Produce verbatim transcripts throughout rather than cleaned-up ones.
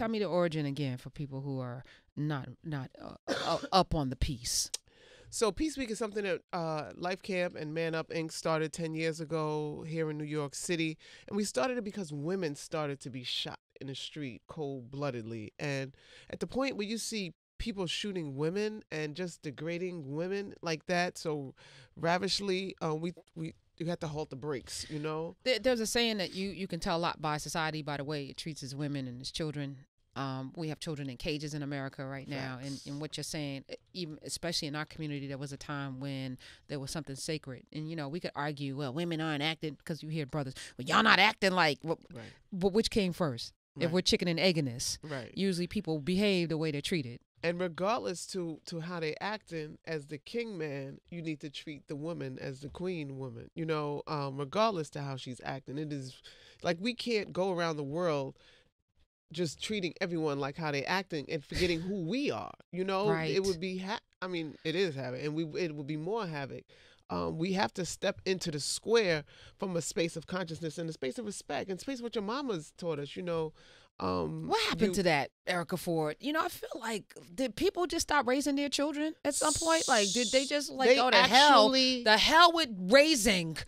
Tell me the origin again for people who are not not uh, up on the peace. So Peace Week is something that uh, Life Camp and Man Up Incorporated started ten years ago here in New York City. And we started it because women started to be shot in the street cold-bloodedly. And at the point where you see people shooting women and just degrading women like that so ravishly, uh, we... we You have to halt the brakes, you know? There's a saying that you, you can tell a lot by society, by the way it treats its women and its children. Um, we have children in cages in America right now. Facts. And, and what you're saying, even especially in our community, there was a time when there was something sacred. And, you know, we could argue, well, women aren't acting, because you hear brothers, well, y'all not acting like, well, right. But which came first? Right. If we're chicken and egging this, right. Usually people behave the way they're treated. And regardless to, to how they acting, as the king man, you need to treat the woman as the queen woman. You know, um, regardless to how she's acting, it is like we can't go around the world just treating everyone like how they acting and forgetting who we are. You know, right. It would be, ha I mean, it is havoc, and we it would be more havoc. Um, we have to step into the square from a space of consciousness and a space of respect and space of what your mama's taught us, you know. Um, what happened you, to that, Erica Ford? You know, I feel like, did people just stop raising their children at some point? Like, did they just like, they go to actually, hell? The hell with raising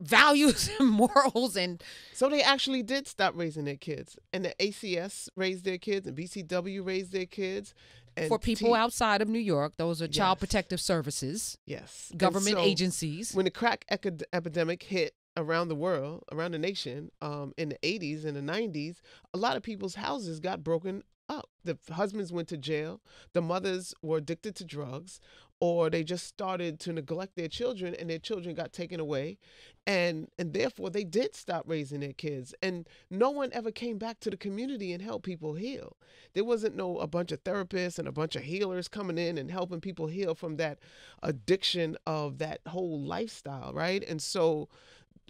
values and morals. And so they actually did stop raising their kids. And the A C S raised their kids and B C W raised their kids. And for people outside of New York, those are yes. Child Protective Services, yes, government so, agencies. When the crack epidemic hit around the world, around the nation, um, in the eighties and the nineties, a lot of people's houses got broken up. The husbands went to jail. The mothers were addicted to drugs, or they just started to neglect their children, and their children got taken away. And, and therefore, they did stop raising their kids. And no one ever came back to the community and helped people heal. There wasn't no a bunch of therapists and a bunch of healers coming in and helping people heal from that addiction of that whole lifestyle, right? And so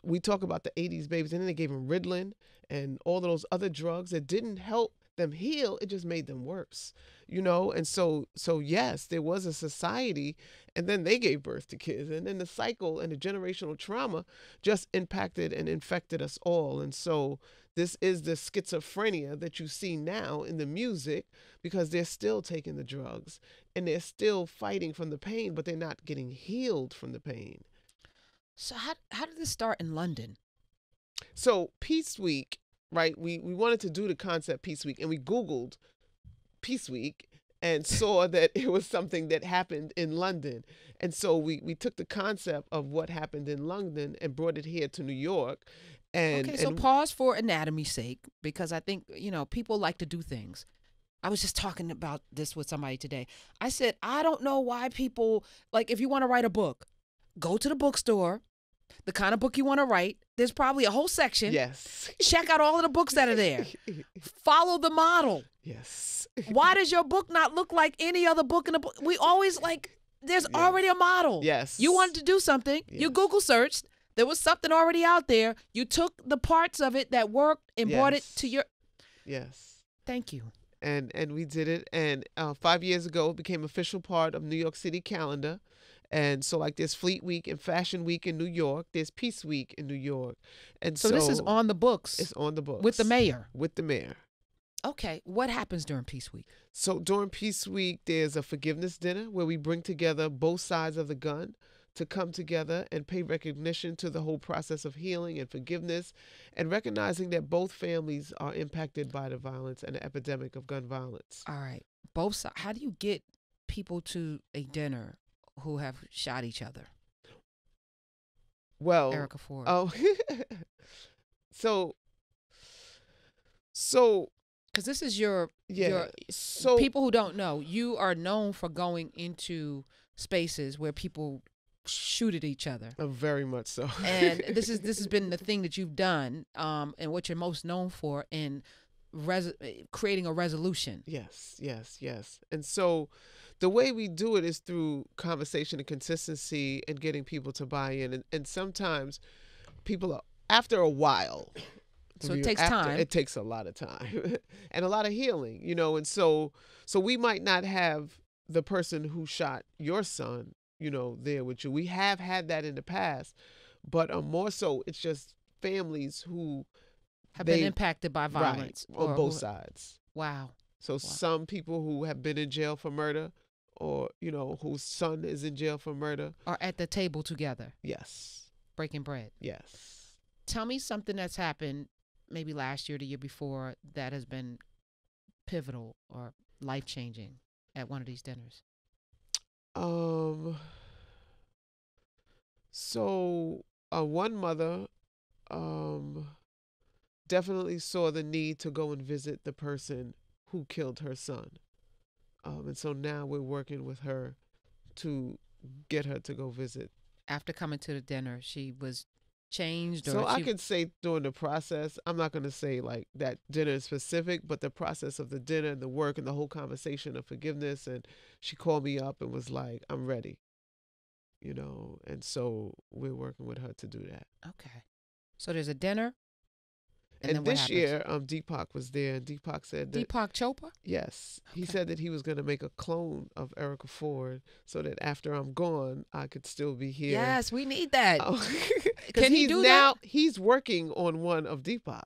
we talk about the eighties babies, and then they gave them Ritalin and all of those other drugs that didn't help them heal. It just made them worse, you know? And so, so yes, there was a society, and then they gave birth to kids. And then the cycle and the generational trauma just impacted and infected us all. And so this is the schizophrenia that you see now in the music, because they're still taking the drugs and they're still fighting from the pain, but they're not getting healed from the pain. So how, how did this start in London? So Peace Week, right? We, we wanted to do the concept Peace Week, and we Googled Peace Week and saw that it was something that happened in London. And so we, we took the concept of what happened in London and brought it here to New York. And, okay, so and pause for anatomy's sake, because I think, you know, people like to do things. I was just talking about this with somebody today. I said, I don't know why people, like if you want to write a book, go to the bookstore, the kind of book you want to write. There's probably a whole section. Yes. Check out all of the books that are there. Follow the model. Yes. Why does your book not look like any other book in the book? We always like, there's yeah. already a model. Yes. You wanted to do something. Yes. You Google searched. There was something already out there. You took the parts of it that worked and yes. brought it to your. Yes. Thank you. And, and we did it. And uh, five years ago, it became official part of New York City calendar. And so like there's Fleet Week and Fashion Week in New York. There's Peace Week in New York. And so, so this is on the books. It's on the books. With the mayor. With the mayor. Okay. What happens during Peace Week? So during Peace Week, there's a forgiveness dinner where we bring together both sides of the gun to come together and pay recognition to the whole process of healing and forgiveness, and recognizing that both families are impacted by the violence and the epidemic of gun violence. All right. Both sides. How do you get people to a dinner who have shot each other? Well, Erica Ford. Oh, so, so, because this is your yeah. Your, so people who don't know, you are known for going into spaces where people shoot at each other. Oh, very much so. And this is this has been the thing that you've done, um, and what you're most known for in res creating a resolution. Yes, yes, yes, and so. The way we do it is through conversation and consistency and getting people to buy in. And, and sometimes people are, after a while. So it takes after, time. It takes a lot of time and a lot of healing, you know. And so, so we might not have the person who shot your son, you know, there with you. We have had that in the past, but um, more so it's just families who. Have they, been impacted by violence. Right, on or, both sides. Wow. So wow. some people who have been in jail for murder, or, you know, whose son is in jail for murder, are at the table together. Yes. Breaking bread. Yes. Tell me something that's happened maybe last year, the year before, that has been pivotal or life-changing at one of these dinners. Um. So uh, one mother um, definitely saw the need to go and visit the person who killed her son. Um, and so now we're working with her to get her to go visit. After coming to the dinner, she was changed? Or so she... I can say during the process, I'm not going to say like that dinner is specific, but the process of the dinner and the work and the whole conversation of forgiveness. And she called me up and was like, I'm ready. You know, and so we're working with her to do that. Okay. So there's a dinner. And, and this year, um, Deepak was there, and Deepak said that... Deepak Chopra? Yes. Okay. He said that he was going to make a clone of Erica Ford so that after I'm gone, I could still be here. Yes, we need that. Oh. Can he do now, that? He's working on one of Deepak,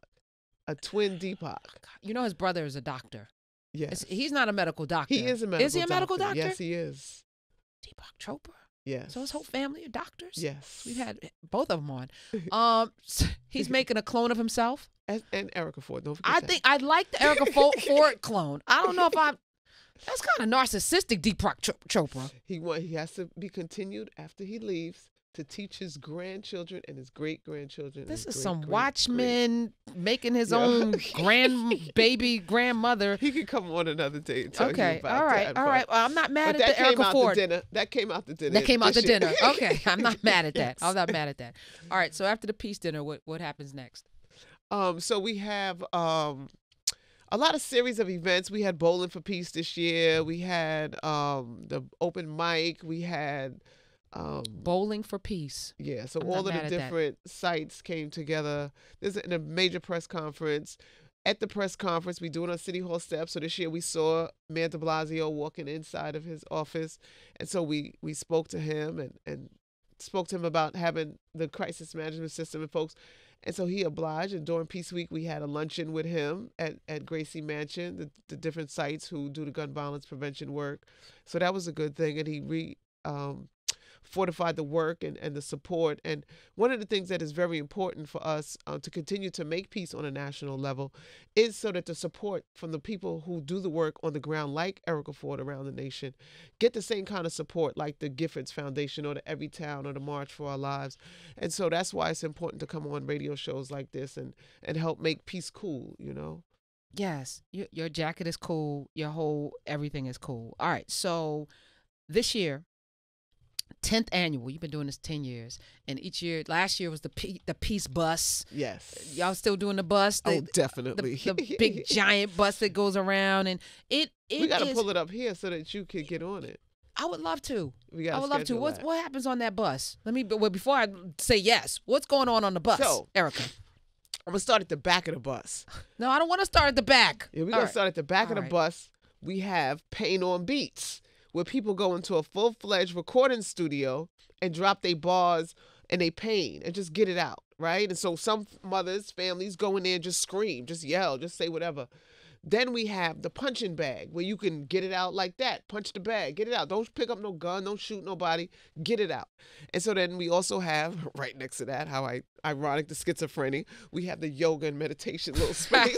a twin Deepak. Oh, you know his brother is a doctor. Yes. It's, he's not a medical doctor. He is a medical doctor. Is he a doctor. medical doctor? Yes, he is. Deepak Chopra? Yes. So his whole family are doctors? Yes. We've had both of them on. Um, he's making a clone of himself? And, and Erica Ford. Don't forget I that. think I like the Erica Ford clone. I don't know if I... That's kind of narcissistic, Deepak Chopra. He, want, he has to be continued after he leaves to teach his grandchildren and his great-grandchildren. This is great, some great, watchman great. making his yeah. own grand baby grandmother. He could come on another day and tell okay. you about all right. that. All right. Well, I'm not mad but at that the came Erica out Ford. The dinner. That came out the dinner. That came out the year. dinner. Okay. I'm not mad at that. Yes. I'm not mad at that. All right. So after the peace dinner, what, what happens next? Um, so we have um, a lot of series of events. We had Bowling for Peace this year. We had um, the open mic. We had... Um, Bowling for Peace. Yeah, so I'm all of the different that. sites came together. There's a, a major press conference. At the press conference, we do it on City Hall steps. So this year we saw Mayor de Blasio walking inside of his office. And so we, we spoke to him and, and spoke to him about having the crisis management system and folks. And so he obliged, and during Peace Week, we had a luncheon with him at, at Gracie Mansion, the, the different sites who do the gun violence prevention work. So that was a good thing, and he re, um, fortified the work and, and the support. And one of the things that is very important for us uh, to continue to make peace on a national level is so that the support from the people who do the work on the ground, like Erica Ford around the nation, get the same kind of support like the Giffords Foundation or the Everytown or the March for Our Lives. And so that's why it's important to come on radio shows like this and, and help make peace cool, you know? Yes. Your, your jacket is cool. Your whole everything is cool. All right. So this year, tenth annual. You've been doing this ten years, and each year. Last year was the P, the peace bus. Yes, y'all still doing the bus? The, oh, definitely. The, the big giant bus that goes around, and it it we gotta is, pull it up here so that you can get on it. I would love to. We got. I would love to. What what happens on that bus? Let me. Well, before I say yes, what's going on on the bus, so, Erica? I'm gonna start at the back of the bus. No, I don't want to start at the back. Yeah, we're All gonna right. start at the back All of the right. bus. We have Pain on Beats, where people go into a full-fledged recording studio and drop their bars and their pain and just get it out, right? And so some mothers, families go in there and just scream, just yell, just say whatever. Then we have the punching bag, where you can get it out like that. Punch the bag, get it out. Don't pick up no gun, don't shoot nobody, get it out. And so then we also have, right next to that, how I, ironic, the schizophrenia, we have the yoga and meditation little space.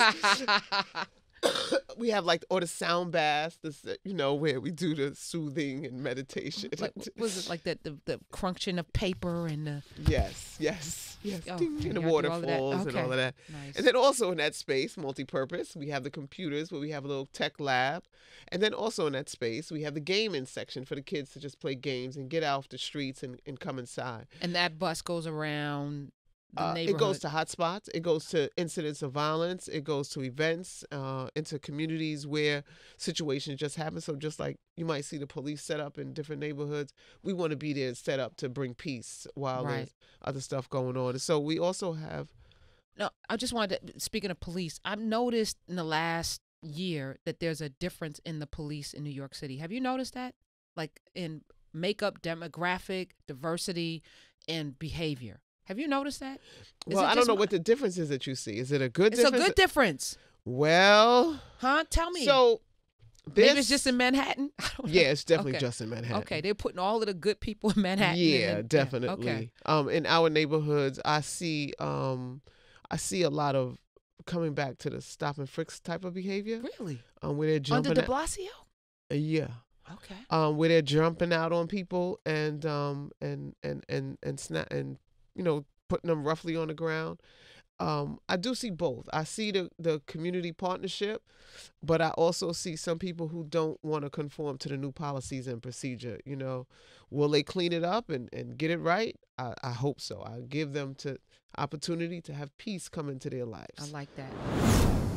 We have like or the sound baths, this you know where we do the soothing and meditation. Like, was it like that the, the crunching of paper and the yes, yes, yes, oh, ding, and the waterfalls all okay. and all of that. Nice. And then also in that space, multi-purpose, we have the computers where we have a little tech lab, and then also in that space we have the gaming section for the kids to just play games and get out the streets and, and come inside. And that bus goes around. Uh, it goes to hot spots. It goes to incidents of violence. It goes to events, uh, into communities where situations just happen. So just like you might see the police set up in different neighborhoods, we want to be there and set up to bring peace while right. there's other stuff going on. And so we also have... No, I just wanted to... Speaking of police, I've noticed in the last year that there's a difference in the police in New York City. Have you noticed that? Like in makeup, demographic, diversity, and behavior. Have you noticed that? Is well, I don't know my... what the difference is that you see. Is it a good it's difference? It's a good difference. Well. Huh? Tell me. So. This, Maybe it's just in Manhattan? I don't yeah, know. It's definitely okay. just in Manhattan. Okay, they're putting all of the good people in Manhattan. Yeah, in, definitely. Yeah, okay. Um, in our neighborhoods, I see um, I see a lot of coming back to the stop and frisk type of behavior. Really? Um, where they're jumping Under de Blasio? At, uh, yeah. Okay. Um, where they're jumping out on people and um and and and and snap and you know putting them roughly on the ground. Um, I do see both. I see the, the community partnership, but I also see some people who don't want to conform to the new policies and procedure. You know, will they clean it up and, and get it right? I, I hope so. I give them the opportunity to have peace come into their lives. I like that.